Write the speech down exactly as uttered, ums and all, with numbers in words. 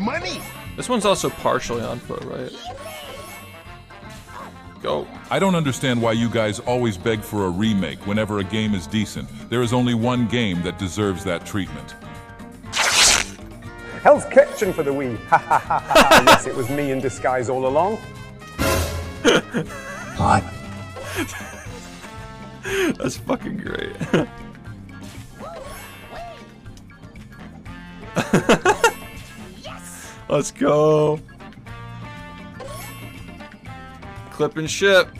Money! This one's also partially on foot, right? Go. I don't understand why you guys always beg for a remake whenever a game is decent. There is only one game that deserves that treatment. Hell's Kitchen for the Wii. Ha ha ha ha. Yes, it was me in disguise all along. What? That's fucking great. Yes. Let's go. Clip and ship.